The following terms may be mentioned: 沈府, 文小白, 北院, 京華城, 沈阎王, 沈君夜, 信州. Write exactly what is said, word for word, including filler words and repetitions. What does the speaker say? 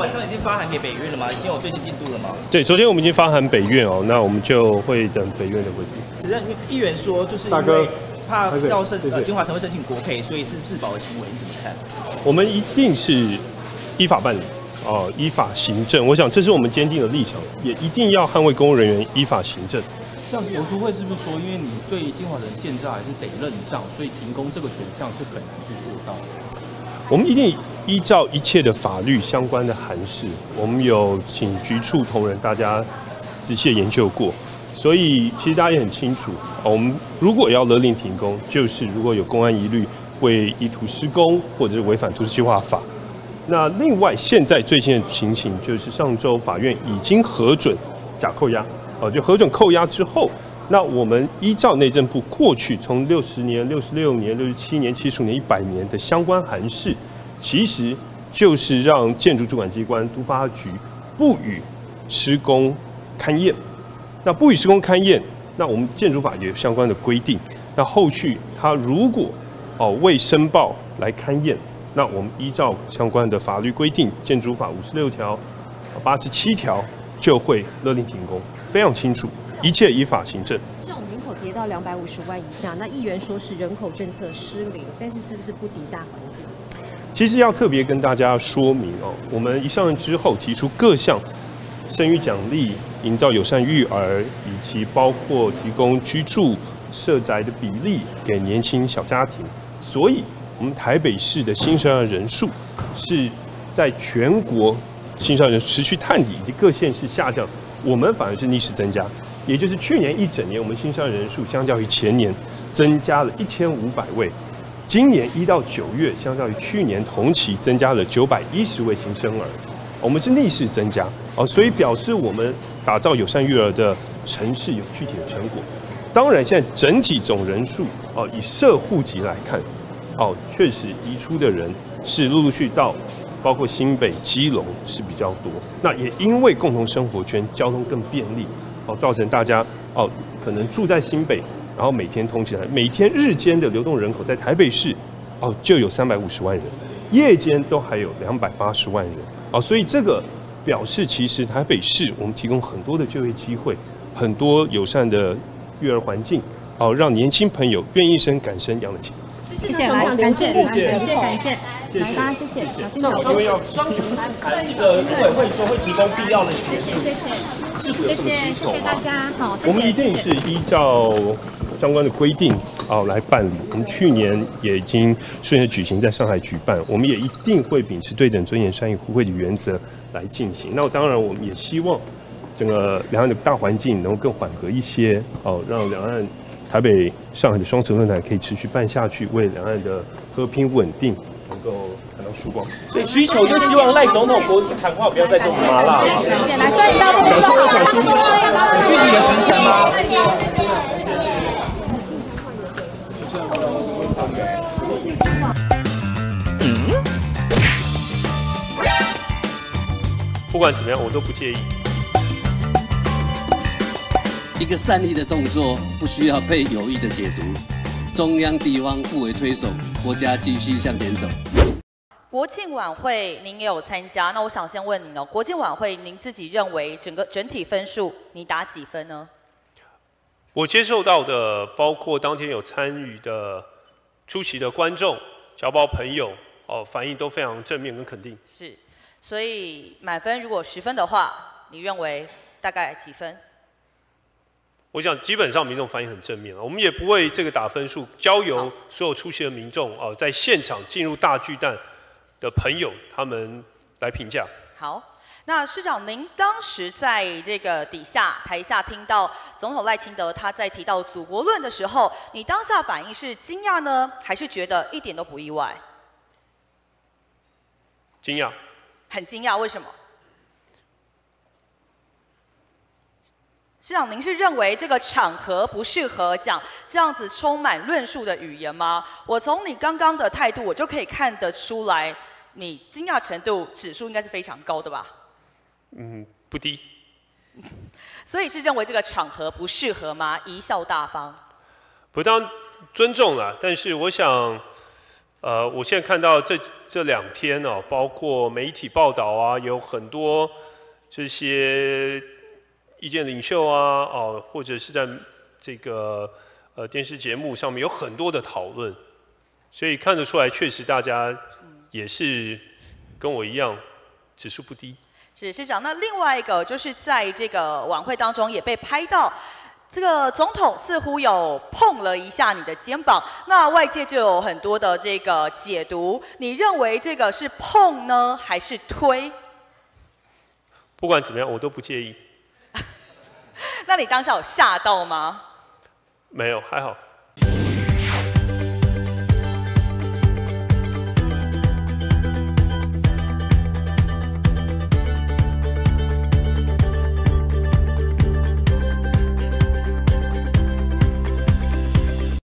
晚上已经发函给北院了吗？已经有最新进度了吗？对，昨天我们已经发函北院哦，那我们就会等北院的回复。只是议员说，就是因为怕要申呃金华城会申请国赔，所以是自保的行为，你怎么看？我们一定是依法办理。 哦，依法行政，我想这是我们坚定的立场，也一定要捍卫公务人员依法行政。像国书会是不是说，因为你对金华人建造还是得认账，所以停工这个选项是很难去做到的。我们一定依照一切的法律相关的函释，我们有请局处同仁大家仔细研究过，所以其实大家也很清楚，哦、我们如果要勒令停工，就是如果有公安疑虑会意图施工或者是违反都市计划法。 那另外，现在最新的情形就是上周法院已经核准假扣押，哦，就核准扣押之后，那我们依照内政部过去从六十年、六十六年、六十七年、七十五年、一百年的相关函释，其实就是让建筑主管机关都发局不予施工勘验。那不予施工勘验，那我们建筑法也有相关的规定。那后续他如果哦未申报来勘验。 那我们依照相关的法律规定，《建筑法》五十六条、八十七条，就会勒令停工，非常清楚，一切依法行政。像我们人口跌到两百五十万以下，那议员说是人口政策失灵，但是是不是不敌大环境？其实要特别跟大家说明哦，我们一上任之后提出各项生育奖励、营造友善育儿，以及包括提供居住社宅的比例给年轻小家庭，所以。 我们台北市的新生儿人数是在全国新生儿人持续探底以及各县市下降，我们反而是逆势增加，也就是去年一整年我们新生儿人数相较于前年增加了一千五百位，今年一到九月相较于去年同期增加了九百一十位新生儿，我们是逆势增加哦，所以表示我们打造友善育儿的城市有具体的成果。当然，现在整体总人数哦，以社户籍来看。 哦，确实移出的人是陆陆续到，包括新北、基隆是比较多。那也因为共同生活圈交通更便利，哦，造成大家哦可能住在新北，然后每天通勤来，每天日间的流动人口在台北市哦就有三百五十万人，夜间都还有两百八十万人。哦，所以这个表示其实台北市我们提供很多的就业机会，很多友善的育儿环境，哦，让年轻朋友愿意生、敢生、养得起。 谢谢，来，感谢，感谢，感谢，来吧，谢谢。那我们要双循环，这个管委会说会提供必要的协助，谢谢，谢谢，谢谢大家。好，我们一定是依照相关的规定哦来办理。我们去年也已经顺利举行，在上海举办，我们也一定会秉持对等、尊严、善意、互惠的原则来进行。那当然，我们也希望整个两岸的大环境能够更缓和一些哦，让两岸。 台北、上海的双城论坛可以持续办下去，为两岸的和平稳定能够看到曙光。所以需求就希望赖总统国庆谈话不要再这么麻辣了。来，所以到这边就好了。具体的时程吗？嗯？不管怎么样，我都不介意。 一个善意的动作不需要被有意的解读，中央地方互为推手，国家继续向前走。国庆晚会您也有参加，那我想先问您哦，国庆晚会您自己认为整个整体分数你打几分呢？我接受到的包括当天有参与的出席的观众、侨胞朋友哦，反应都非常正面跟肯定。是，所以满分如果十分的话，你认为大概几分？ 我想，基本上民众反应很正面啊，我们也不为这个打分数，交由所有出席的民众啊，在现场进入大巨蛋的朋友他们来评价。好，那市长，您当时在这个底下台下听到总统赖清德他在提到祖国论的时候，你当下反应是惊讶呢，还是觉得一点都不意外？惊讶。很惊讶，为什么？ 市长，您是认为这个场合不适合讲这样子充满论述的语言吗？我从你刚刚的态度，我就可以看得出来，你惊讶程度指数应该是非常高的吧？嗯，不低。所以是认为这个场合不适合吗？贻笑大方。不当尊重啦，但是我想，呃，我现在看到这这两天哦，包括媒体报道啊，有很多这些意见领袖啊，哦，或者是在这个呃电视节目上面有很多的讨论，所以看得出来，确实大家也是跟我一样，指数不低。 是市长，那另外一个就是在这个晚会当中也被拍到，这个总统似乎有碰了一下你的肩膀，那外界就有很多的这个解读，你认为这个是碰呢，还是推？不管怎么样，我都不介意。那你当下有吓到吗？没有，还好。